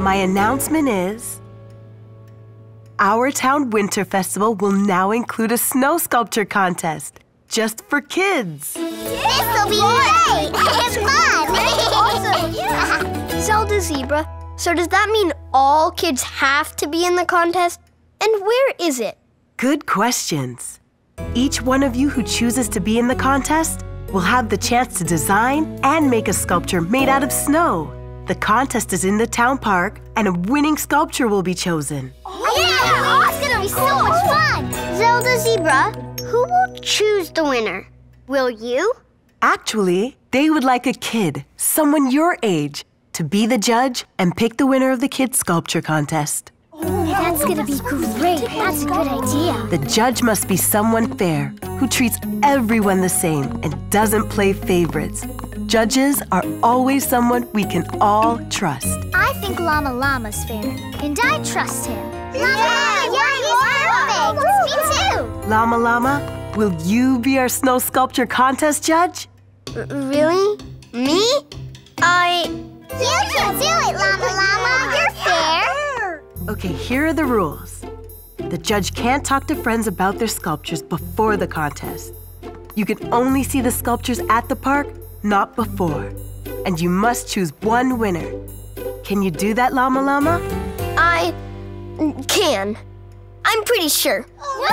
My announcement is, Our Town Winter Festival will now include a snow sculpture contest, just for kids. This'll be great! It's fun! Awesome! Yeah. Zelda Zebra, so does that mean all kids have to be in the contest? And where is it? Good questions. Each one of you who chooses to be in the contest will have the chance to design and make a sculpture made out of snow. The contest is in the town park, and a winning sculpture will be chosen. Oh, yeah! It's gonna be so much fun! Zelda Zebra, who will choose the winner? Will you? Actually, they would like a kid, someone your age, to be the judge and pick the winner of the kids' sculpture contest. Oh, that's gonna be great. That's a good idea. The judge must be someone fair, who treats everyone the same and doesn't play favorites. Judges are always someone we can all trust. I think Llama Llama's fair, and I trust him. Llama Llama, you're perfect! Me too! Llama Llama, will you be our snow sculpture contest judge? Really? Me? You can do it, Llama Llama! You're fair! Okay, here are the rules. The judge can't talk to friends about their sculptures before the contest. You can only see the sculptures at the park, not before. And you must choose one winner. Can you do that, Llama Llama? I can. I'm pretty sure. Woo! Yay!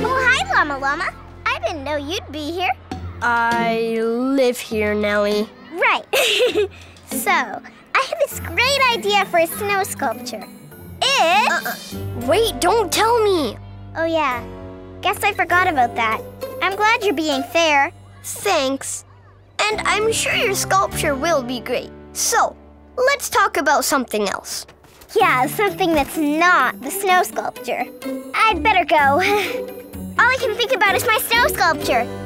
Oh, hi, Llama Llama. I didn't know you'd be here. I live here, Nellie. Right. So, I have this great idea for a snow sculpture. Wait, don't tell me. Oh, yeah. Guess I forgot about that. I'm glad you're being fair. Thanks. And I'm sure your sculpture will be great. So, let's talk about something else. Yeah, something that's not the snow sculpture. I'd better go. All I can think about is my snow sculpture.